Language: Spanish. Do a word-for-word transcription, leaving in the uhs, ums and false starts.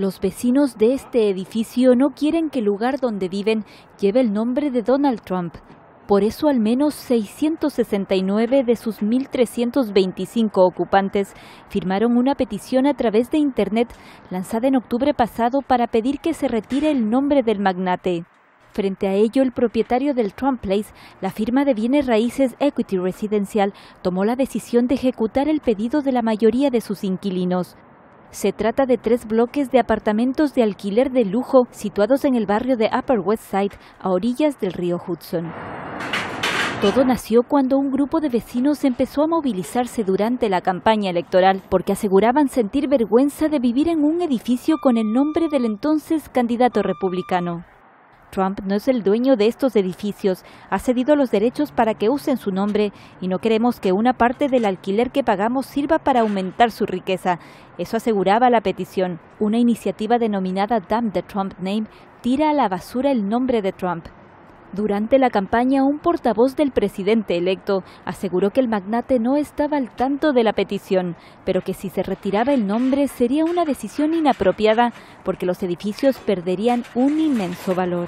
Los vecinos de este edificio no quieren que el lugar donde viven lleve el nombre de Donald Trump. Por eso al menos seiscientos sesenta y nueve de sus mil trescientos veinticinco ocupantes firmaron una petición a través de Internet lanzada en octubre pasado para pedir que se retire el nombre del magnate. Frente a ello, el propietario del Trump Place, la firma de bienes raíces Equity Residencial, tomó la decisión de ejecutar el pedido de la mayoría de sus inquilinos. Se trata de tres bloques de apartamentos de alquiler de lujo situados en el barrio de Upper West Side, a orillas del río Hudson. Todo nació cuando un grupo de vecinos empezó a movilizarse durante la campaña electoral porque aseguraban sentir vergüenza de vivir en un edificio con el nombre del entonces candidato republicano. Trump no es el dueño de estos edificios, ha cedido los derechos para que usen su nombre y no queremos que una parte del alquiler que pagamos sirva para aumentar su riqueza. Eso aseguraba la petición. Una iniciativa denominada Dump the Trump Name tira a la basura el nombre de Trump. Durante la campaña, un portavoz del presidente electo aseguró que el magnate no estaba al tanto de la petición, pero que si se retiraba el nombre sería una decisión inapropiada porque los edificios perderían un inmenso valor.